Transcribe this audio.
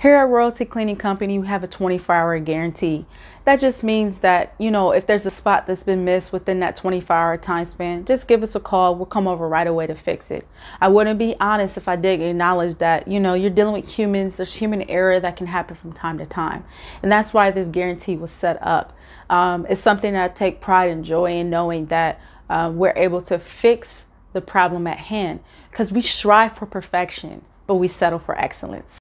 Here at Royalty Cleaning Company, we have a 24-hour guarantee. That just means that, if there's a spot that's been missed within that 24-hour time span, just give us a call. We'll come over right away to fix it. I wouldn't be honest if I didn't acknowledge that, you're dealing with humans. There's human error that can happen from time to time. And that's why this guarantee was set up. It's something that I take pride and joy in, knowing that we're able to fix the problem at hand, because we strive for perfection, but we settle for excellence.